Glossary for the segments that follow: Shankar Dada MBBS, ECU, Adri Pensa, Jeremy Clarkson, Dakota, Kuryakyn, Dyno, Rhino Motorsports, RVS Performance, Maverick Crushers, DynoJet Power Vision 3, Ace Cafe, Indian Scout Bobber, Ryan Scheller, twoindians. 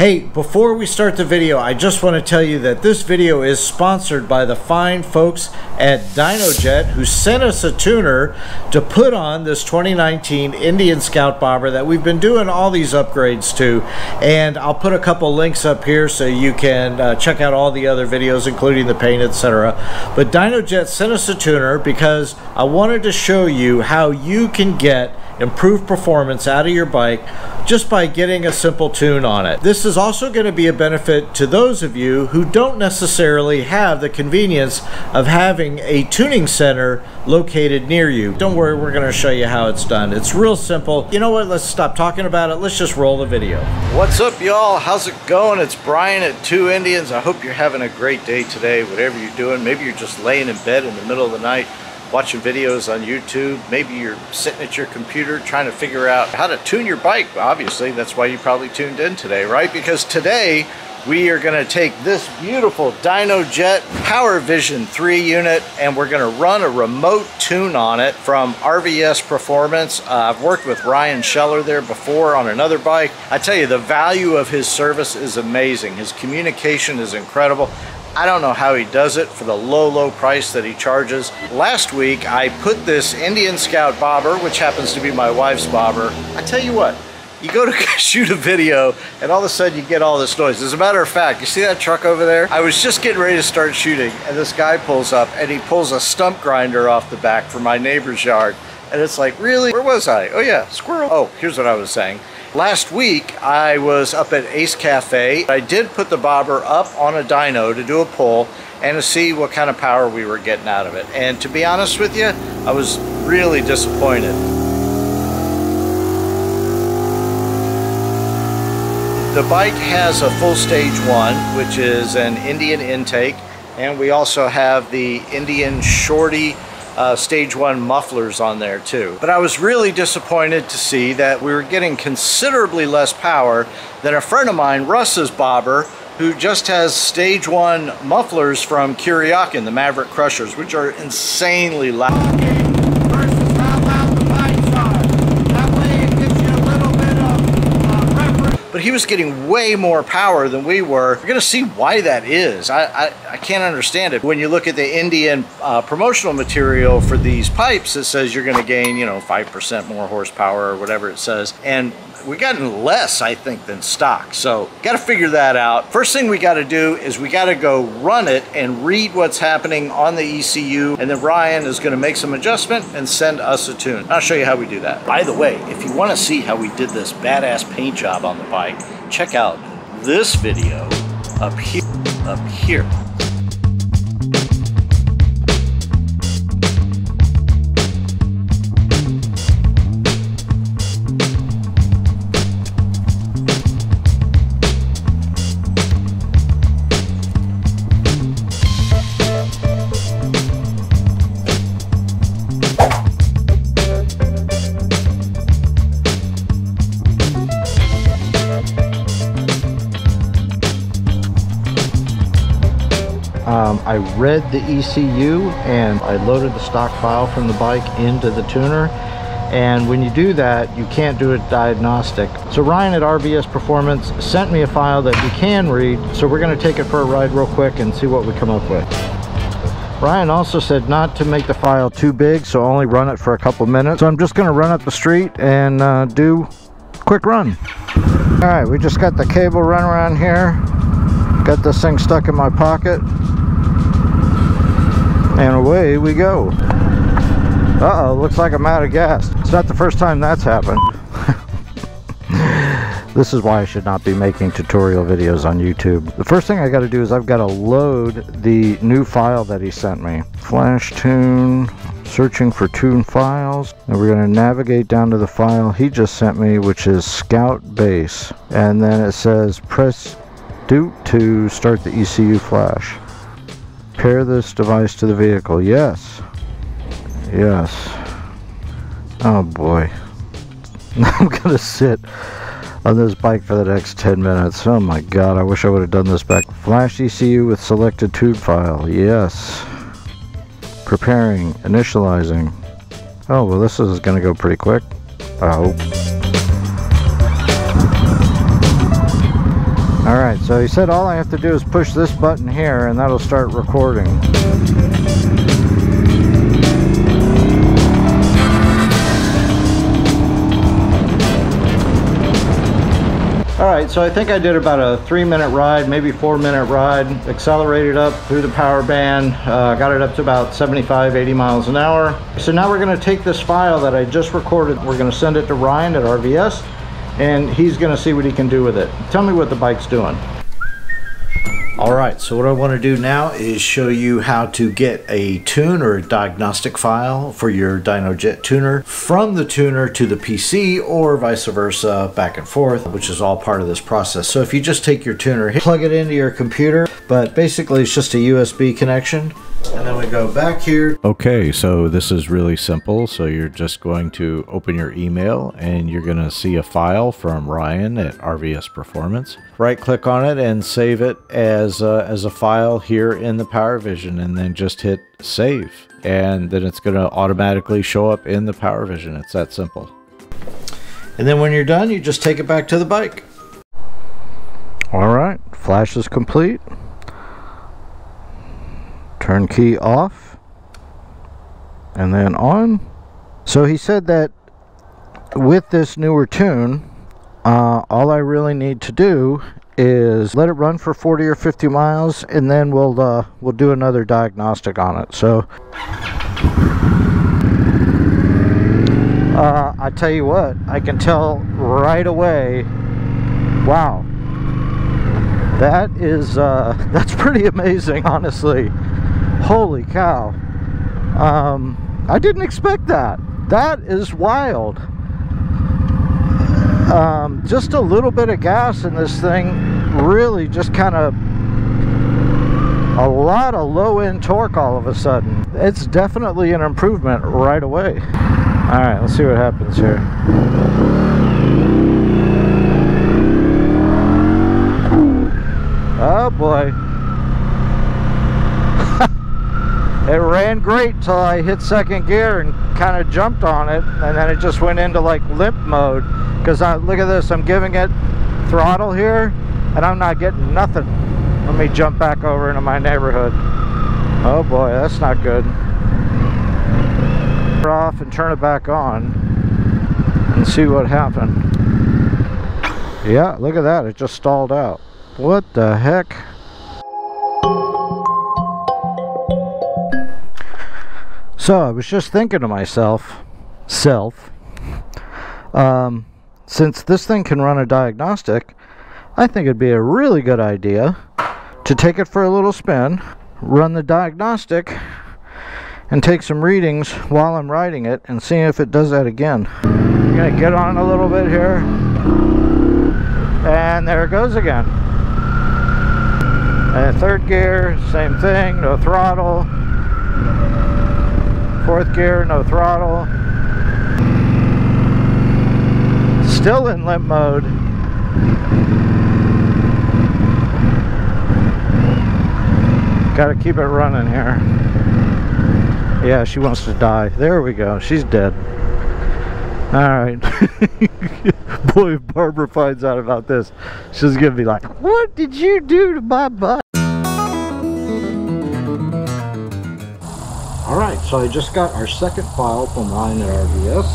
Hey, before we start the video, I just want to tell you that this video is sponsored by the fine folks at DynoJet, who sent us a tuner to put on this 2019 Indian Scout Bobber that we've been doing all these upgrades to. And I'll put a couple links up here so you can check out all the other videos, including the paint, etc. But DynoJet sent us a tuner because I wanted to show you how you can get improved performance out of your bike just by getting a simple tune on it. This is also going to be a benefit to those of you who don't necessarily have the convenience of having a tuning center located near you. Don't worry, we're going to show you how it's done. It's real simple. You know what? Let's stop talking about it. Let's just roll the video. What's up, y'all? How's it going? It's Brian at Two Indians. I hope you're having a great day today, whatever you're doing. Maybe you're just laying in bed in the middle of the night watching videos on YouTube. Maybe you're sitting at your computer trying to figure out how to tune your bike. Obviously, that's why you probably tuned in today, right? Because today we are gonna take this beautiful DynoJet Power Vision 3 unit and we're gonna run a remote tune on it from RVS Performance. I've worked with Ryan Scheller there before on another bike. I tell you, the value of his service is amazing. His communication is incredible. I don't know how he does it for the low, low price that he charges. Last week, I put this Indian Scout Bobber, which happens to be my wife's bobber. I tell you what, you go to shoot a video and all of a sudden you get all this noise. As a matter of fact, you see that truck over there? I was just getting ready to start shooting and this guy pulls up and he pulls a stump grinder off the back from my neighbor's yard. And it's like, really? Where was I? Oh yeah, squirrel. Oh, here's what I was saying. Last week, I was up at Ace Cafe. I did put the bobber up on a dyno to do a pull and to see what kind of power we were getting out of it. And to be honest with you, I was really disappointed. The bike has a full stage one, which is an Indian intake. And we also have the Indian shorty stage one mufflers on there too. But I was really disappointed to see that we were getting considerably less power than a friend of mine, Russ's bobber, who just has stage one mufflers from Kuryakyn, the Maverick Crushers, which are insanely loud. But he was getting way more power than we were. You're gonna see why that is. I can't understand it. When you look at the Indian promotional material for these pipes, it says you're gonna gain, you know, 5% more horsepower or whatever it says. And we gotten less, I think, than stock. So gotta figure that out. First thing we gotta do is we gotta go run it and read what's happening on the ECU. And then Ryan is gonna make some adjustment and send us a tune. I'll show you how we do that. By the way, if you wanna see how we did this badass paint job on the bike, check out this video up here, I read the ECU and I loaded the stock file from the bike into the tuner. And when you do that, you can't do it diagnostic. So Ryan at RVS Performance sent me a file that you can read. So we're gonna take it for a ride real quick and see what we come up with. Ryan also said not to make the file too big, so only run it for a couple minutes. So I'm just gonna run up the street and do a quick run. All right, we just got the cable run around here. Got this thing stuck in my pocket. And away we go. Uh-oh, looks like I'm out of gas. It's not the first time that's happened. This is why I should not be making tutorial videos on YouTube. The first thing I gotta do is I've gotta load the new file that he sent me. Flash tune, searching for tune files. And we're gonna navigate down to the file he just sent me, which is Scout Base. And then it says press do to start the ECU flash. Pair this device to the vehicle. Yes. Yes. Oh boy. I'm gonna sit on this bike for the next 10 minutes. Oh my god, I wish I would have done this back. Flash ECU with selected tune file. Yes. Preparing. Initializing. Oh, well, this is gonna go pretty quick. I hope. Alright, so he said all I have to do is push this button here and that'll start recording. Alright, so I think I did about a 3-minute ride, maybe 4-minute ride, accelerated up through the power band, got it up to about 75, 80 miles an hour. So now we're going to take this file that I just recorded, we're going to send it to Ryan at RVS, and he's going to see what he can do with it. Tell me what the bike's doing. Alright, so what I want to do now is show you how to get a tune or a diagnostic file for your DynoJet tuner from the tuner to the PC or vice versa, back and forth, which is all part of this process. So if you just take your tuner, plug it into your computer, but basically it's just a USB connection. And then we go back here. Okay, so this is really simple. So you're just going to open your email and you're going to see a file from Ryan at RVS Performance. Right click on it and save it as a file here in the Power Vision, and then just hit save. And then it's going to automatically show up in the Power Vision. It's that simple. And then when you're done, you just take it back to the bike. All right, flash is complete. Turn key off and then on. So he said that with this newer tune, all I really need to do is let it run for 40 or 50 miles, and then we'll do another diagnostic on it. So I tell you what, I can tell right away. Wow, that is that's pretty amazing, honestly. Holy cow, I didn't expect that. That is wild. Just a little bit of gas in this thing really just kind of a lot of low-end torque all of a sudden. It's definitely an improvement right away. Alright, let's see what happens here. Oh boy. It ran great till I hit second gear and kind of jumped on it, and then it just went into like limp mode. Because look at this, I'm giving it throttle here and I'm not getting nothing. Let me jump back over into my neighborhood. Oh boy, that's not good. Turn it off and turn it back on and see what happened. Yeah, look at that, it just stalled out. What the heck? So I was just thinking to myself, since this thing can run a diagnostic, I think it'd be a really good idea to take it for a little spin, run the diagnostic, and take some readings while I'm riding it and see if it does that again. I'm gonna get on a little bit here, and there it goes again. And third gear, same thing, no throttle. Fourth gear, no throttle. Still in limp mode. Gotta keep it running here. Yeah, she wants to die. There we go, she's dead. Alright. Boy, if Barbara finds out about this, she's gonna be like, what did you do to my bike? Alright, so I just got our second file from Ryan at RVS,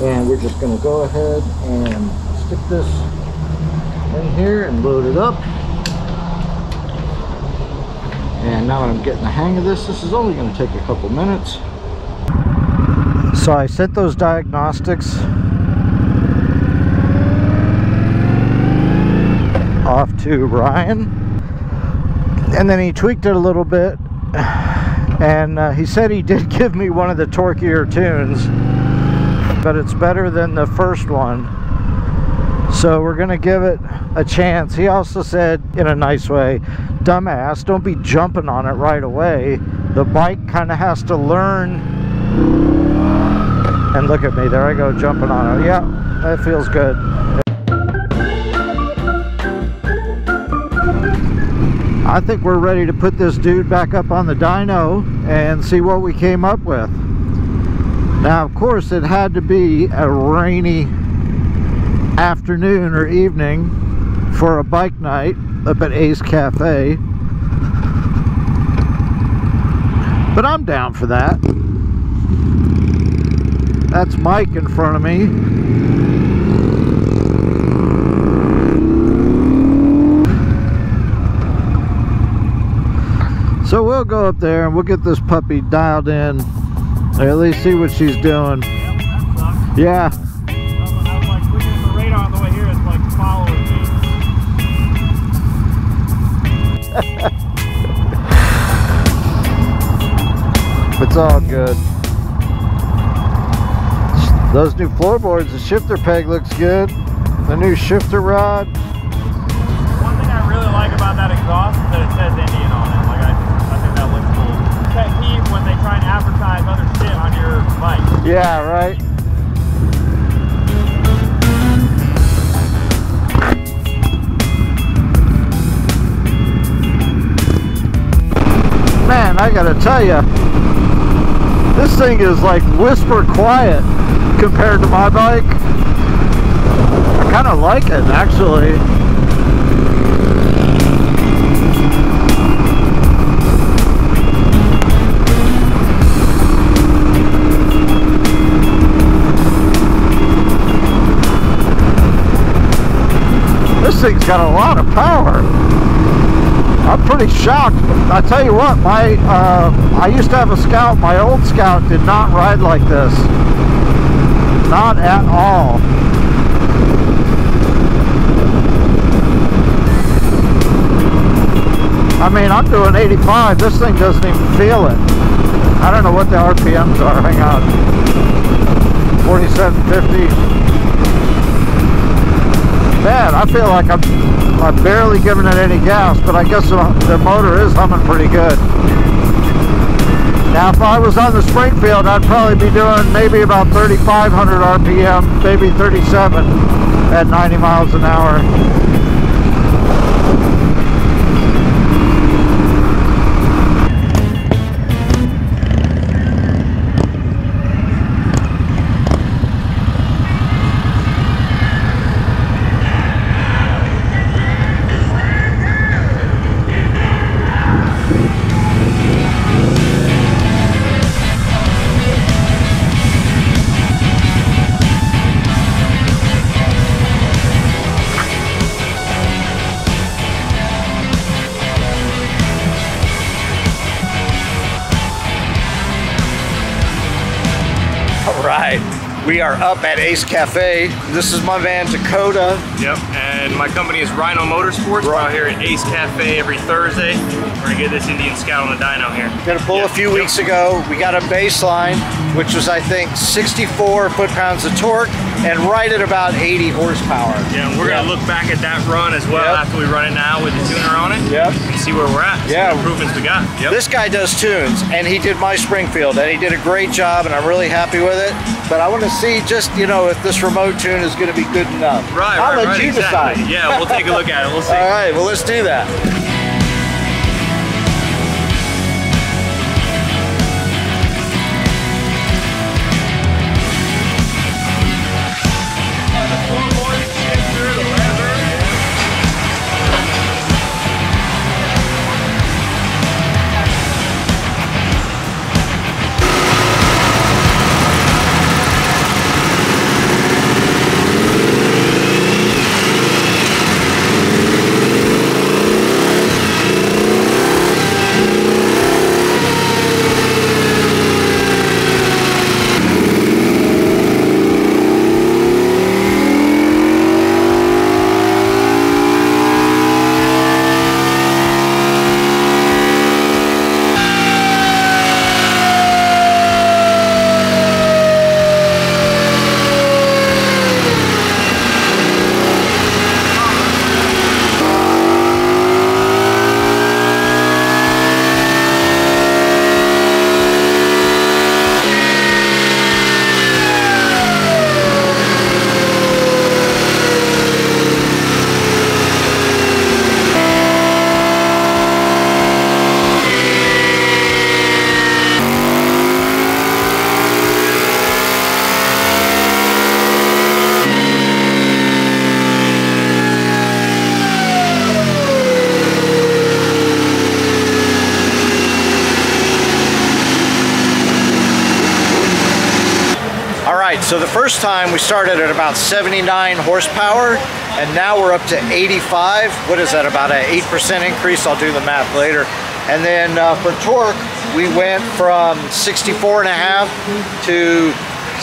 and we're just going to go ahead and stick this in here and load it up. And now that I'm getting the hang of this, this is only going to take a couple minutes. So I sent those diagnostics off to Ryan, and then he tweaked it a little bit. And he said he did give me one of the torquier tunes, but it's better than the first one. So we're gonna give it a chance. He also said, in a nice way, dumbass, don't be jumping on it right away. The bike kinda has to learn. And look at me, there I go jumping on it. Yeah, that feels good. I think we're ready to put this dude back up on the dyno and see what we came up with. Now, of course, it had to be a rainy afternoon or evening for a bike night up at Ace Cafe. But I'm down for that. That's Mike in front of me. So we'll go up there and we'll get this puppy dialed in. Or at least see what she's doing. Yeah. It's all good. Those new floorboards, the shifter peg looks good. The new shifter rod. One thing I really like about that exhaust is that it says Indian on it. Like I think that looks cool. Pet peeve when they try and advertise other shit on your bike. Yeah, right. Man, I gotta tell you. This thing is like whisper quiet compared to my bike. I kind of like it, actually. This thing's got a lot of power. I'm pretty shocked. I tell you what, my I used to have a Scout. My old Scout did not ride like this. Not at all. I mean, I'm doing 85. This thing doesn't even feel it. I don't know what the RPMs are. Hang on. 4750. Man, I feel like I'm barely giving it any gas, but I guess the motor is humming pretty good. Now, if I was on the Springfield, I'd probably be doing maybe about 3,500 RPM, maybe 37 at 90 miles an hour. We are up at Ace Cafe. This is my van, Dakota. Yep, and my company is Rhino Motorsports. We're out here at Ace Cafe every Thursday. We're gonna get this Indian Scout on the dyno here. Got a bull a few weeks ago. We got a baseline, which was I think 64 foot-pounds of torque and right at about 80 horsepower. Yeah, and we're gonna look back at that run as well after we run it now with the tuner on it. Yep. And see where we're at. Yeah. Improvements we got. Yep. This guy does tunes, and he did my Springfield, and he did a great job, and I'm really happy with it. But I want to see just, you know, if this remote tune is going to be good enough. Right, I'll let you decide. Yeah, we'll take a look at it. We'll see. All right, well, let's do that. So the first time we started at about 79 horsepower, and now we're up to 85. What is that, about an 8% increase? I'll do the math later. And then for torque, we went from 64.5 to 67.26.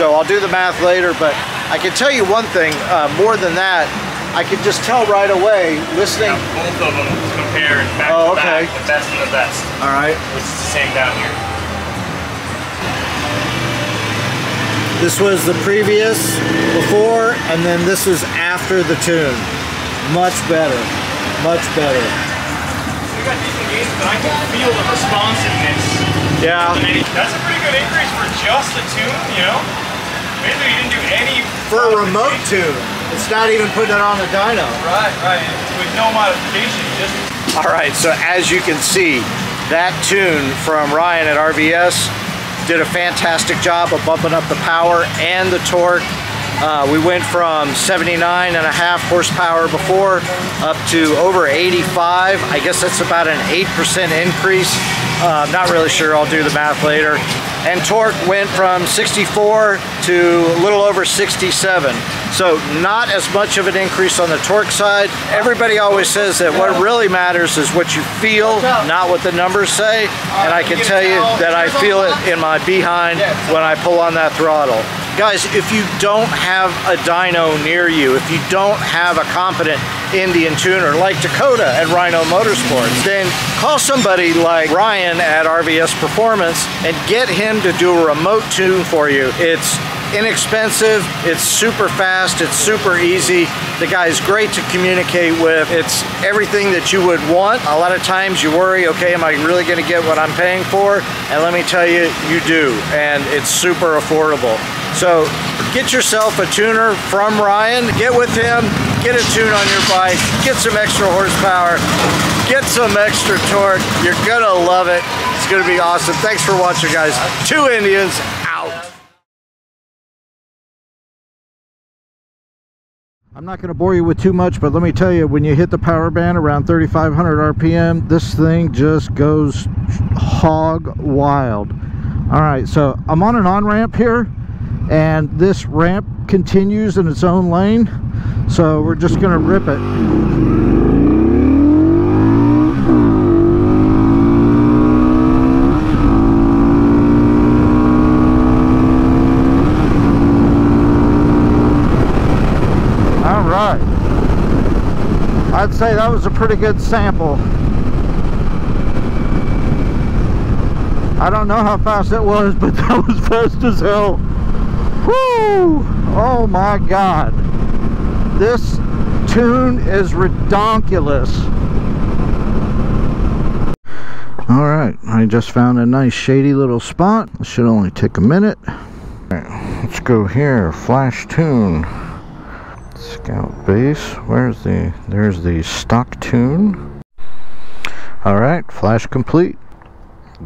So I'll do the math later, but I can tell you one thing, more than that, I can just tell right away, listening. Yeah, both of them compared back to back, the best and the best. All right. Which is the same down here. This was the previous, before, and then this was after the tune. Much better, much better. We got decent gains, but I can feel the responsiveness. Yeah. That's a pretty good increase for just a tune, you know? Basically, you didn't do any. For a remote tune. It's not even putting it on the dyno. Right, right. With no modification, just... All right, so as you can see, that tune from Ryan at RVS did a fantastic job of bumping up the power and the torque. We went from 79.5 horsepower before up to over 85. I guess that's about an 8% increase. I'm not really sure, I'll do the math later. And torque went from 64 to a little over 67. So not as much of an increase on the torque side. Everybody always says that what really matters is what you feel, not what the numbers say. And I can tell you that I feel it in my behind when I pull on that throttle. Guys, if you don't have a dyno near you, if you don't have a competent Indian tuner like Dakota at Rhino Motorsports, then call somebody like Ryan at RVS Performance and get him to do a remote tune for you. It's inexpensive, it's super fast, it's super easy. The guy's great to communicate with. It's everything that you would want. A lot of times you worry, okay, am I really going to get what I'm paying for? And let me tell you, you do, and it's super affordable. So get yourself a tuner from Ryan, get with him, get a tune on your bike, get some extra horsepower, get some extra torque. You're gonna love it. It's gonna be awesome. Thanks for watching, guys. Two Indians out. I'm not gonna bore you with too much, but let me tell you, when you hit the power band around 3,500 RPM, this thing just goes hog wild. All right, so I'm on an on-ramp here, and this ramp continues in its own lane, so we're just going to rip it. All right, I'd say that was a pretty good sample. I don't know how fast it was, but that was fast as hell. Woo! Oh my God, this tune is redonkulous. All right, I just found a nice shady little spot. It should only take a minute. All right, let's go here, flash tune. Scout base, where's the, there's the stock tune. All right, flash complete.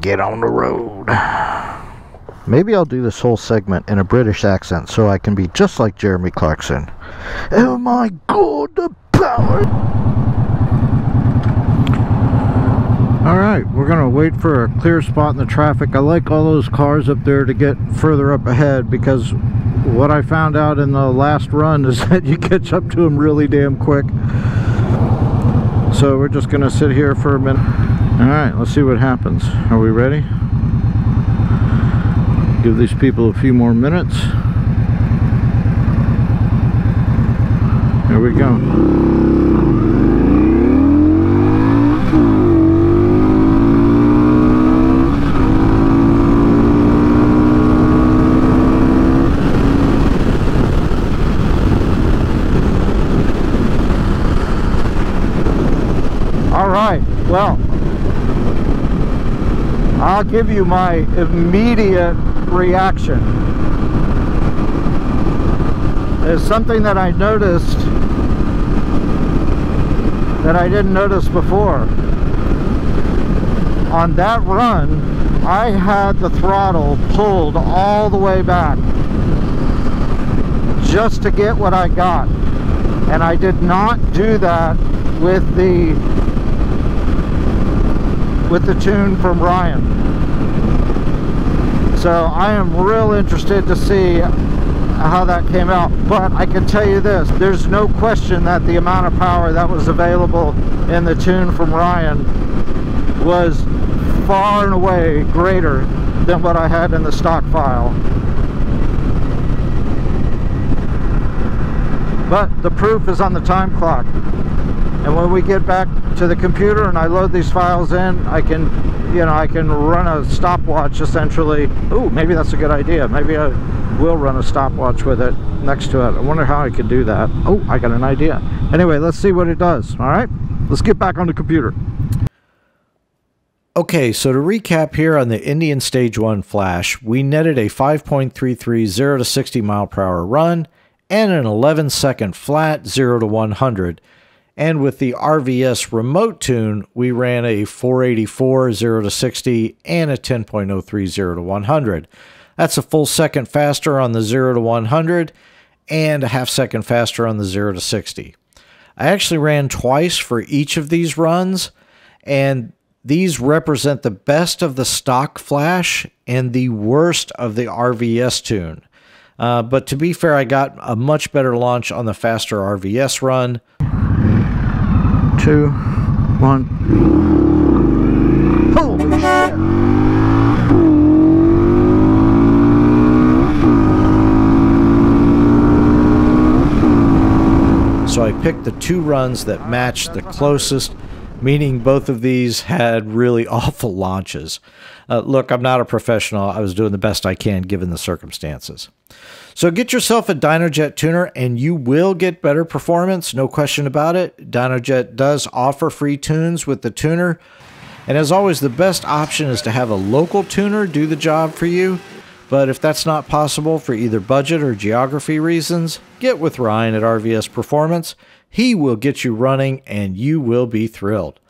Get on the road. Maybe I'll do this whole segment in a British accent so I can be just like Jeremy Clarkson. Oh my God, the power! Alright, we're going to wait for a clear spot in the traffic. I like all those cars up there to get further up ahead, because what I found out in the last run is that you catch up to them really damn quick. So we're just going to sit here for a minute. Alright, let's see what happens. Are we ready? Give these people a few more minutes. Here we go. All right, well, I'll give you my immediate reaction. There's something that I noticed that I didn't notice before. On that run, I had the throttle pulled all the way back just to get what I got, and I did not do that with the tune from Ryan. So I am real interested to see how that came out, but I can tell you this, there's no question that the amount of power that was available in the tune from Ryan was far and away greater than what I had in the stock file. But the proof is on the time clock, and when we get back to the computer and I load these files in, I can, you know, I can run a stopwatch essentially. Ooh, maybe that's a good idea. Maybe I will run a stopwatch with it next to it. I wonder how I could do that. Oh, I got an idea. Anyway, let's see what it does. All right, let's get back on the computer. Okay, so to recap here on the Indian Stage 1 Flash, we netted a 5.33 0 to 60 mile per hour run and an 11-second flat 0 to 100. And with the RVS remote tune, we ran a 484 0 to 60 and a 10.03 0 to 100. That's a full second faster on the 0 to 100 and a half second faster on the 0 to 60. I actually ran twice for each of these runs, and these represent the best of the stock flash and the worst of the RVS tune. But to be fair, I got a much better launch on the faster RVS run. 2, 1. Holy shit! So I picked the two runs that matched the closest, meaning both of these had really awful launches. Look, I'm not a professional. I was doing the best I can given the circumstances. So get yourself a DynoJet tuner and you will get better performance, no question about it. DynoJet does offer free tunes with the tuner. And as always, the best option is to have a local tuner do the job for you. But if that's not possible for either budget or geography reasons, get with Ryan at RVS Performance. He will get you running and you will be thrilled.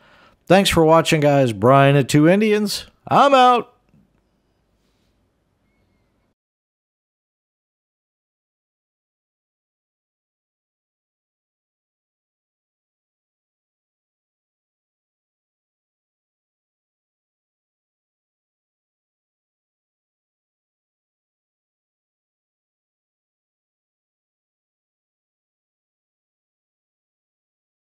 Thanks for watching, guys. Brian at Two Indians. I'm out.